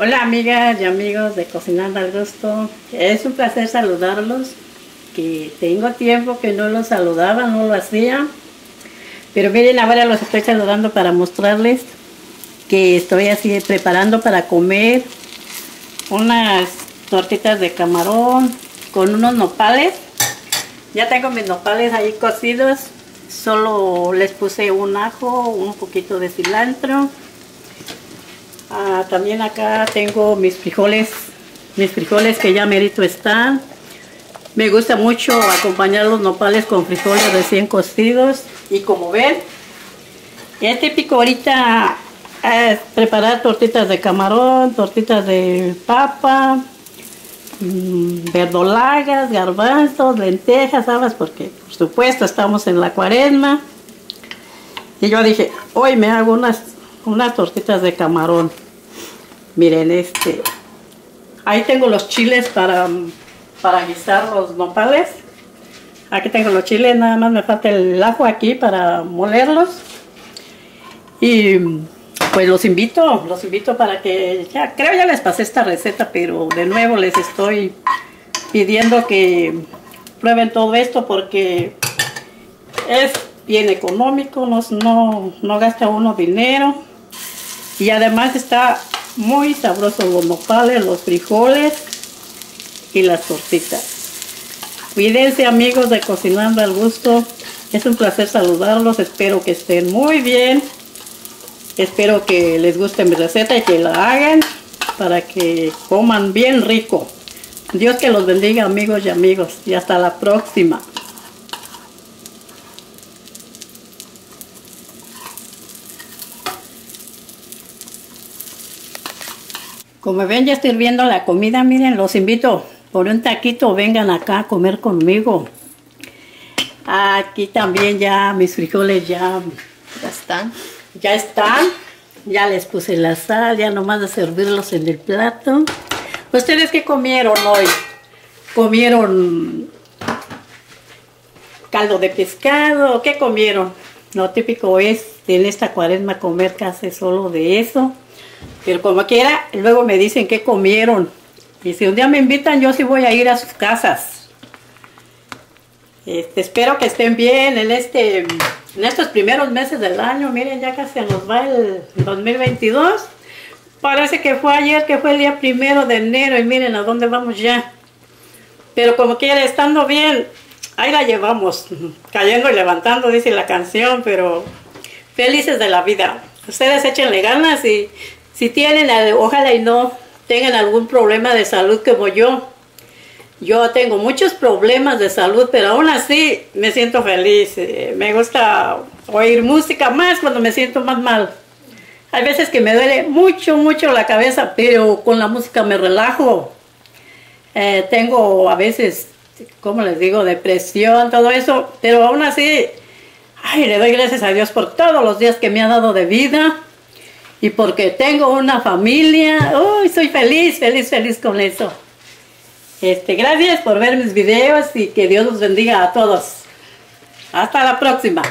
Hola amigas y amigos de Cocinando al Gusto, es un placer saludarlos, que tengo tiempo que no los saludaba, no lo hacía, pero miren, ahora los estoy saludando para mostrarles que estoy así preparando para comer unas tortitas de camarón con unos nopales. Ya tengo mis nopales ahí cocidos, solo les puse un ajo, un poquito de cilantro. También acá tengo mis frijoles que ya merito están. Me gusta mucho acompañar los nopales con frijoles recién cocidos. Y como ven, es típico ahorita preparar tortitas de camarón, tortitas de papa, verdolagas, garbanzos, lentejas, habas, porque por supuesto estamos en la cuaresma. Y yo dije, hoy me hago unas tortitas de camarón. Miren, ahí tengo los chiles para guisar los nopales. Aquí tengo los chiles, nada más me falta el ajo aquí para molerlos. Y pues los invito para que, creo ya les pasé esta receta, pero de nuevo les estoy pidiendo que prueben todo esto porque es bien económico, no gasta uno dinero. Y además está muy sabroso los nopales, los frijoles y las tortitas. Cuídense amigos de Cocinando al Gusto. Es un placer saludarlos. Espero que estén muy bien. Espero que les guste mi receta y que la hagan para que coman bien rico. Dios que los bendiga amigos y amigos. Y hasta la próxima. Como ven, ya estoy hirviendo la comida. Miren, los invito por un taquito, vengan acá a comer conmigo. Aquí también ya mis frijoles ya están. Ya les puse la sal, ya nomás de servirlos en el plato. ¿Ustedes qué comieron hoy? ¿Comieron caldo de pescado? ¿Qué comieron? Lo típico es en esta cuaresma comer casi solo de eso. Pero como quiera, luego me dicen qué comieron. Y si un día me invitan, yo sí voy a ir a sus casas. Espero que estén bien en estos primeros meses del año. Miren, ya casi nos va el 2022. Parece que fue ayer, que fue el día 1 de enero. Y miren a dónde vamos ya. Pero como quiera, estando bien, ahí la llevamos. Cayendo y levantando, dice la canción, pero felices de la vida. Ustedes échenle ganas y si tienen, ojalá y no tengan algún problema de salud como yo. Yo tengo muchos problemas de salud, pero aún así me siento feliz. Me gusta oír música más cuando me siento más mal. Hay veces que me duele mucho la cabeza, pero con la música me relajo. Tengo a veces, ¿cómo les digo?, depresión, todo eso, pero aún así... Ay, le doy gracias a Dios por todos los días que me ha dado de vida y porque tengo una familia. Uy, soy feliz con eso. Gracias por ver mis videos y que Dios los bendiga a todos. Hasta la próxima.